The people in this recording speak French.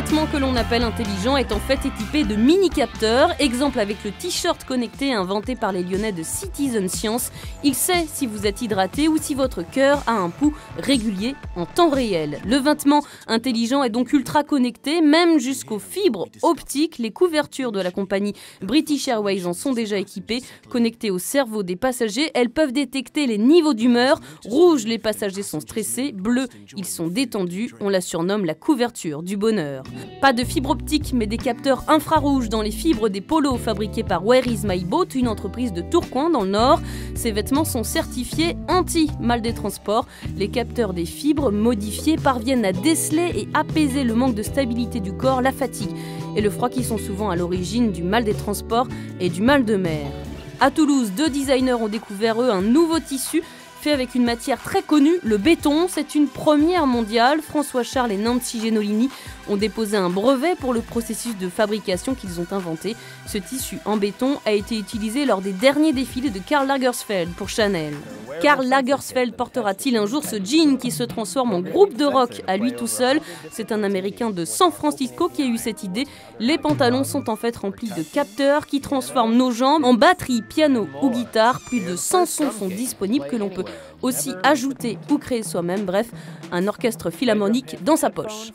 vêtement que l'on appelle intelligent est en fait équipé de mini-capteurs, exemple avec le t-shirt connecté inventé par les Lyonnais de Citizen Science. Il sait si vous êtes hydraté ou si votre cœur a un pouls régulier en temps réel. Le vêtement intelligent est donc ultra connecté, même jusqu'aux fibres optiques. Les couvertures de la compagnie British Airways en sont déjà équipées. Connectées au cerveau des passagers, elles peuvent détecter les niveaux d'humeur. Rouge, les passagers sont stressés. Bleu, ils sont détendus. On la surnomme la couverture du bonheur. Pas de fibres optiques, mais des capteurs infrarouges dans les fibres des polos fabriqués par Where Is My Boat, une entreprise de Tourcoing dans le Nord. Ces vêtements sont certifiés anti-mal des transports. Les capteurs des fibres modifiés parviennent à déceler et apaiser le manque de stabilité du corps, la fatigue et le froid qui sont souvent à l'origine du mal des transports et du mal de mer. À Toulouse, 2 designers ont découvert, eux, un nouveau tissu fait avec une matière très connue, le béton. C'est une première mondiale. François Charles et Nancy Genolini ont déposé un brevet pour le processus de fabrication qu'ils ont inventé. Ce tissu en béton a été utilisé lors des derniers défilés de Karl Lagersfeld pour Chanel. Karl Lagersfeld portera-t-il un jour ce jean qui se transforme en groupe de rock à lui tout seul? C'est un Américain de San Francisco qui a eu cette idée. Les pantalons sont en fait remplis de capteurs qui transforment nos jambes en batterie, piano ou guitare. Plus de 100 sons sont disponibles que l'on peut aussi ajouter ou créer soi-même. Bref, un orchestre philharmonique dans sa poche.